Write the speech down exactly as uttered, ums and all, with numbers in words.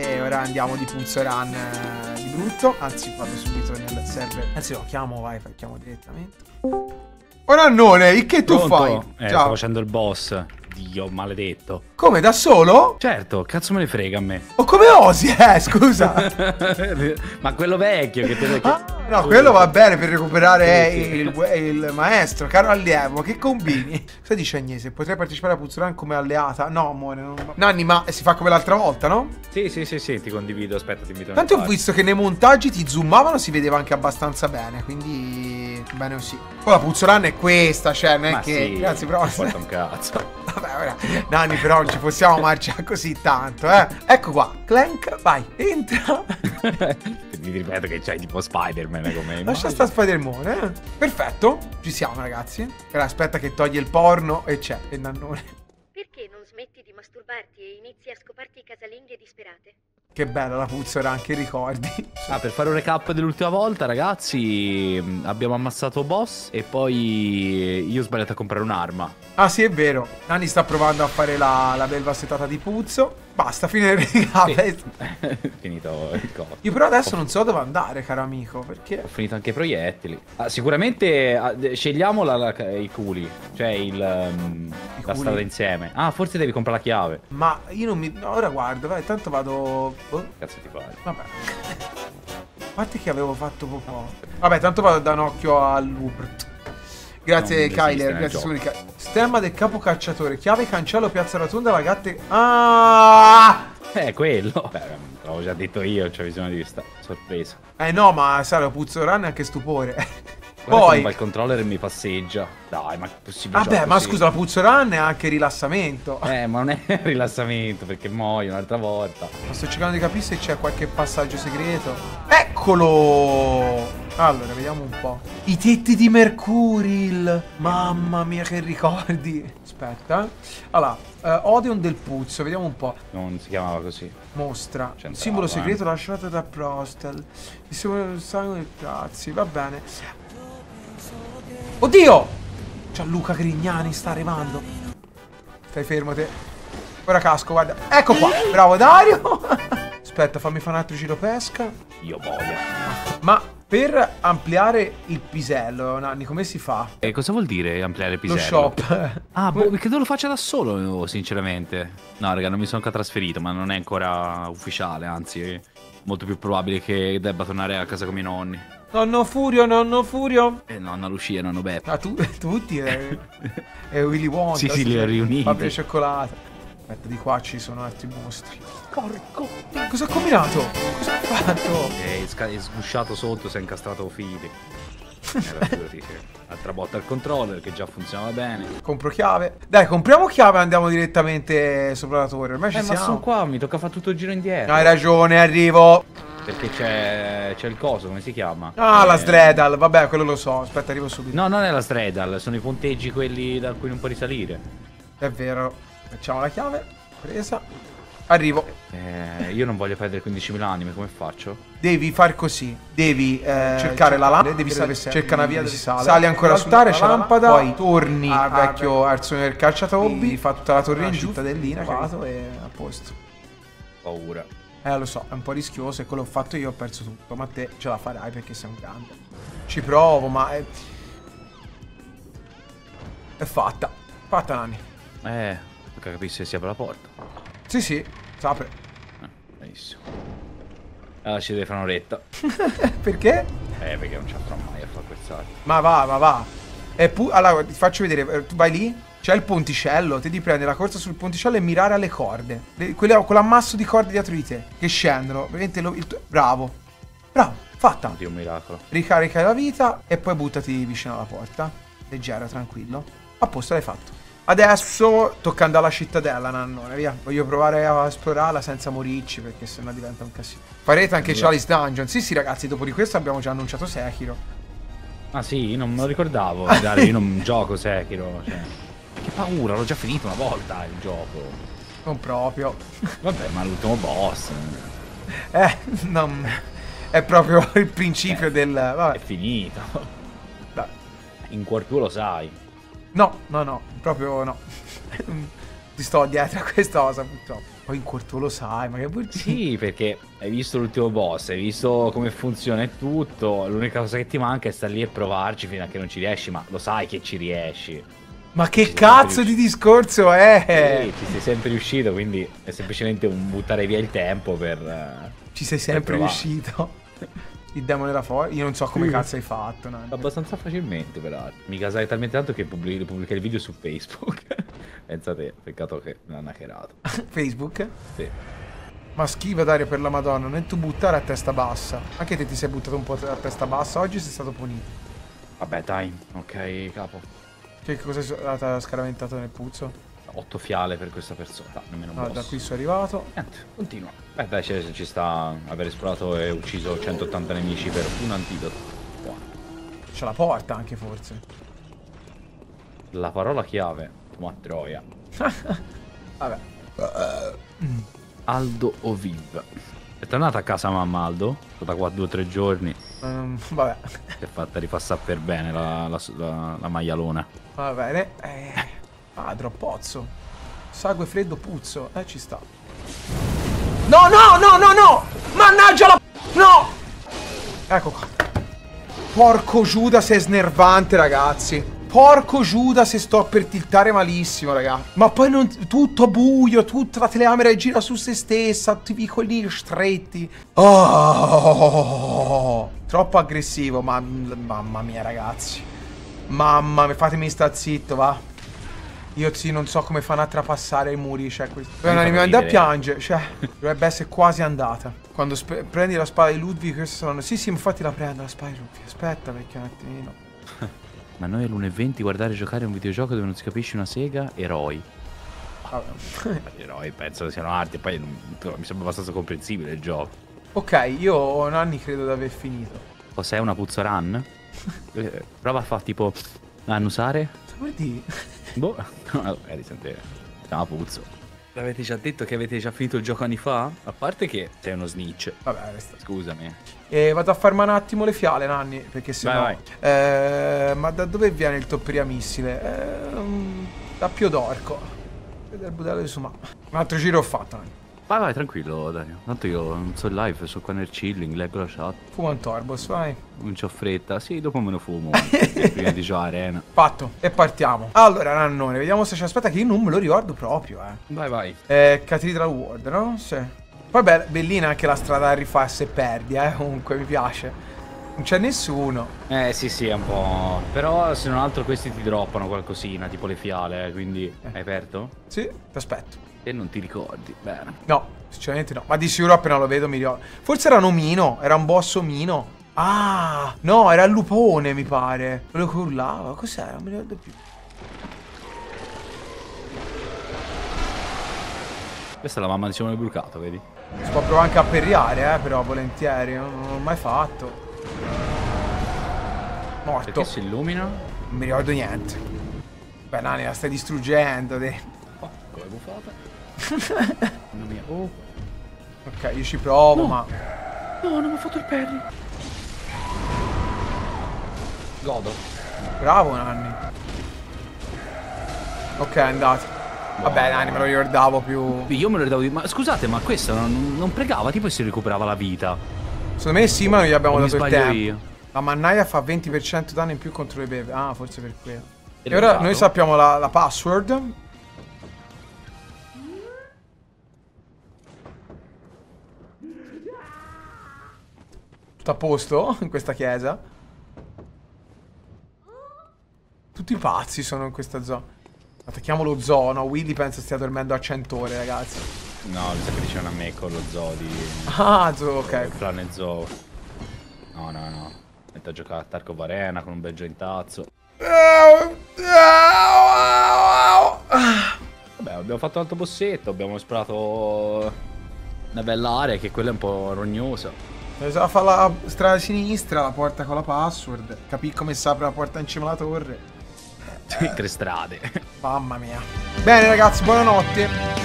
E ora andiamo di Pulsoran eh, di brutto. Anzi, vado subito nel server. Anzi, no, chiamo, vai, chiamo direttamente. Ora Nannone, che tu Pronto? fai? Eh, Ciao. Sto facendo il boss. Dio, maledetto. Come, da solo? Certo, cazzo me ne frega a me. Oh, come osi, eh, scusa. Ma quello vecchio che te... Ah, no, quello va bene per recuperare sì, sì. Il, il maestro, caro allievo, che combini? Cosa dice Agnese? Potrei partecipare a Pulsoran come alleata? No, amore, non... Nanni, ma si fa come l'altra volta, no? Sì, sì, sì, sì, ti condivido, aspetta, ti invito. Tanto ho visto che nei montaggi ti zoomavano, si vedeva anche abbastanza bene, quindi... Bene così. Poi la Pulsoran è questa, cioè, non è ma che... Sì, grazie, però... porta un cazzo. Vabbè, ora, Nanni, però non ci possiamo marciare così tanto, eh. Ecco qua, Clank, vai, entra. Ti ripeto che c'hai tipo Spider-Man come... Lascia sta Spider-Man, eh. Perfetto, ci siamo, ragazzi. Allora, aspetta che toglie il porno e c'è il Nannone. Perché non smetti di masturbarti e inizi a scoparti casalinghe disperate? Che bella la Pulsoran, anche i ricordi. Ah, per fare un recap dell'ultima volta, ragazzi, abbiamo ammazzato boss e poi io ho sbagliato a comprare un'arma. Ah sì, è vero. Nanni sta provando a fare la, la belva setata di Puzzo. Basta, fine il recap. Sì. Finito il corpo. Io però adesso non so dove andare, caro amico, perché... Ho finito anche i proiettili. Ah, sicuramente ah, scegliamo la, la, i culi, cioè il, um, I la culi. strada insieme. Ah, forse devi comprare la chiave. Ma io non mi... No, ora guardo, vai, tanto vado... Oh. Cazzo ti pare? Vabbè. A parte che avevo fatto popò. Vabbè, tanto vado da un occhio al Louvre. Grazie Kyler, grazie Surica. Stemma del capo cacciatore, chiave, cancello, piazza rotonda, la gatte... Ah! Eh, quello. Beh, l'avevo già detto io, c'ho bisogno di questa sorpresa. Eh no, ma sai, lo Pulsoran è anche stupore. Guarda, poi il controller e mi passeggia. Dai, ma è possibile. Vabbè, ma scusa, la Pulsoran è anche rilassamento. Eh, ma non è rilassamento perché muoio un'altra volta. Ma sto cercando di capire se c'è qualche passaggio segreto. Eccolo! Allora, vediamo un po'. I tetti di Mercuril. Mamma mia, che ricordi. Aspetta. Allora, eh, Odeon del Puzzo, vediamo un po'. Non si chiamava così. Mostra. Un simbolo segreto eh. lasciato da Prostel. Il simbolo del sangue dei pazzi. Va bene. Oddio! Gianluca Grignani sta arrivando. Stai fermo te. Ora casco, guarda. Ecco qua. Bravo Dario. Aspetta, fammi fare un altro giro pesca. Io boia. Ma per ampliare il pisello, Nanni, come si fa? E eh, cosa vuol dire ampliare il pisello? Lo shop. Ah, boh, credo lo faccia da solo, sinceramente. No, raga, non mi sono ancora trasferito, ma non è ancora ufficiale, anzi, è molto più probabile che debba tornare a casa con i nonni. Nonno Furio, nonno Furio. E eh, nonna Lucia, nonno Beppo. Ah, tu, tutti? Eh, e Willy Wonka. Sì, sì, li ho riuniti. Fabio e Cioccolato. Aspetta, di qua ci sono altri mostri. Porco. Cosa ha combinato? Cosa ha fatto? È, è sgusciato sotto, si è incastrato fili. Altra botta al controller che già funzionava bene. Compro chiave. Dai, compriamo chiave e andiamo direttamente sopra la torre. Ormai eh, ci siamo. Ma sono qua, mi tocca fare tutto il giro indietro. Hai ragione, arrivo. Perché c'è il coso, come si chiama? Ah, eh... la Sredal, vabbè, quello lo so. Aspetta, arrivo subito. No, non è la Sredal, sono i punteggi quelli da cui non puoi risalire. È vero. Facciamo la chiave. Presa. Arrivo. Eh, io non voglio perdere quindicimila anime, come faccio? Devi far così. Devi eh, cercare la lampada. Devi salire. Cerca una via dove si sale. Sali ancora sull'altare, c'è la lampada. Poi torni al vecchio arzone del calciatorbi. Devi fare tutta la torre in cittadellina. Vado e a posto. Paura. Eh, lo so, è un po' rischioso e quello ho fatto io, ho perso tutto, ma te ce la farai perché sei un grande. Ci provo, ma è... È fatta. Fatta, Nanni. Eh, tocca capire se si apre la porta. Sì, sì, si apre. Eh, benissimo. Allora ci deve fare un'oretta. Perché? Eh, perché non ci andrò mai a far quest'altro. Ma va, ma va. E allora, ti faccio vedere, tu vai lì? C'è il ponticello, te devi prendere la corsa sul ponticello e mirare alle corde. Le, quelle, quell'ammasso di corde dietro di te, che scendono. Veramente lo, il tuo, bravo. Bravo, fatta. Oddio, un miracolo. Ricarica la vita e poi buttati vicino alla porta. Leggero, tranquillo. A posto, l'hai fatto. Adesso tocca andare alla cittadella, Nannone, via. Voglio provare a esplorarla senza morirci, perché sennò diventa un casino. Farete anche yeah. Charlie's Dungeon. Sì, sì, ragazzi, dopo di questo abbiamo già annunciato Sekiro. Ah, sì? Non me lo ricordavo. Dai, io non gioco Sekiro, cioè... Che paura, l'ho già finito una volta il gioco. Non proprio. Vabbè, ma l'ultimo boss. Eh, non... È proprio il principio eh, del... Vabbè. È finito. Dai. In cuor tuo lo sai. No, no, no, proprio no. Ti sto dietro a questa cosa, purtroppo. poi in corto lo sai, ma che vuol dire? Sì, perché hai visto l'ultimo boss, hai visto come funziona e tutto. L'unica cosa che ti manca è stare lì e provarci fino a che non ci riesci, ma lo sai che ci riesci. Ma che ci cazzo di discorso è? Sì, ci sei sempre riuscito, quindi è semplicemente un buttare via il tempo per... Ci sei sempre riuscito. Il demone era fuori, io non so come sì. cazzo hai fatto. No? Abbastanza facilmente, peraltro. Mi casai talmente tanto che pubblico, pubblicai il video su Facebook. Pensate, peccato che me l'hanno hackerato. Facebook? Sì. Ma schiva Dario per la Madonna, non è tu buttare a testa bassa. Anche te ti sei buttato un po' a testa bassa, oggi sei stato punito. Vabbè dai, ok capo. Che cos'è stata scaraventata nel puzzo? Otto fiale per questa persona, nemmeno no, da qui sono arrivato. Niente, continua. Beh, beh, ci sta aver esplorato e ucciso centottanta nemici per un antidoto. Buono. C'è la porta anche forse. La parola chiave, ma troia. Vabbè. Aldo Oviv. È tornata a casa mamma Aldo? È stata qua due o tre giorni. Um, vabbè. Si è fatta ripassare per bene la, la, la, la maialona. Va bene. Eh. Padro, pozzo, sangue freddo, puzzo, eh, ci sta. No, no, no, no, no! Mannaggia la... No! Ecco qua. Porco Giuda se è snervante, ragazzi. Porco Giuda se sto per tiltare malissimo, ragazzi. Ma poi non... tutto buio, tutta la telecamera gira su se stessa, tutti piccoli stretti. Oh! Troppo aggressivo, ma... mamma mia, ragazzi. Mamma mia, fatemi sta zitto, va. Io sì, non so come fanno a trapassare i muri, cioè questo. Poi non mi manda a piangere, cioè. Dovrebbe essere quasi andata. Quando prendi la spada di Ludwig, questi saranno... Sì, sì, infatti la prendo, la spada di Ludwig. Aspetta, perché un attimino. Ma noi all'una e venti guardare e giocare un videogioco dove non si capisce una sega, eroi. Vabbè. Eroi, penso che siano arti, poi non... mi sembra abbastanza comprensibile il gioco. Ok, io o Nanni credo di aver finito. Cos'è una puzza run? Prova a fare tipo... annusare? Cosa vuol dire? Boh, no, magari sente una puzzo. L'avete già detto che avete già finito il gioco anni fa? A parte che sei uno snitch. Vabbè, resta. Scusami. E vado a farmi un attimo le fiale, Nanni, perché se no... Eh, ma da dove viene il topperia missile? Eh, da Piodorco. Dal budello di Suma. Un altro giro ho fatto, Nanni. Vai, vai, tranquillo, Dario. Tanto io non so in live, sono qua nel chilling, leggo la chat. Fumo un Torbos, vai. Non c'ho fretta, sì, dopo me lo fumo. Prima di giocare arena. Fatto, e partiamo. Allora, Nannone, vediamo se c'è. Aspetta che io non me lo ricordo proprio, eh. Vai, vai. Eh, Cathedral World, no? Sì. Poi be bellina anche la strada da rifare se perdi, eh. Comunque, mi piace. Non c'è nessuno. Eh, sì, sì, è un po'. Però, se non altro, questi ti droppano qualcosina, tipo le fiale, eh, quindi... Eh. Hai aperto? Sì, ti aspetto. E non ti ricordi, bene. No, sinceramente no. Ma di sicuro appena lo vedo mi ricordo. Forse era un omino, era un boss omino. Ah, no, era il lupone mi pare. Quello che urlava, cos'era? Non mi ricordo più. Questa è la mamma di Simone Brucato, vedi? Si può provare anche a perriare, eh, però volentieri. Non l'ho mai fatto. Morto. Perché si illumina? Non mi ricordo niente. Beh, Nani, la stai distruggendo, dai. Come bufata. Mia. Oh. Ok, io ci provo, no. ma... No, non mi ha fatto il perry. Godo. Bravo, Nanni. Ok, è andato. Wow. Vabbè, Nanni, me lo ricordavo più... Io me lo ricordavo più... Ma scusate, ma questo non, non pregava, tipo si recuperava la vita. Secondo me sì, ma non gli abbiamo o dato il tempo. Io. La mannaia fa venti per cento danno in più contro le beve. Ah, forse per quello. E, e ora noi sappiamo la, la password. Tutto a posto in questa chiesa. Tutti pazzi sono in questa zona. Attacchiamo lo zoo, no? Willy penso stia dormendo a cento ore, ragazzi. No, mi sa che dicevano a me con lo zoo di... Ah, zoo, ok. Il clan zoo. No, no, no. Metto a giocare a Tarkovarena con un bel giointazzo. Vabbè, abbiamo fatto un altro bossetto, abbiamo esplorato una bella area che quella è un po' rognosa. Bisogna fare la strada sinistra, la porta con la password. Capì come si apre la porta in cima alla torre. Tre strade. Mamma mia. Bene ragazzi, buonanotte.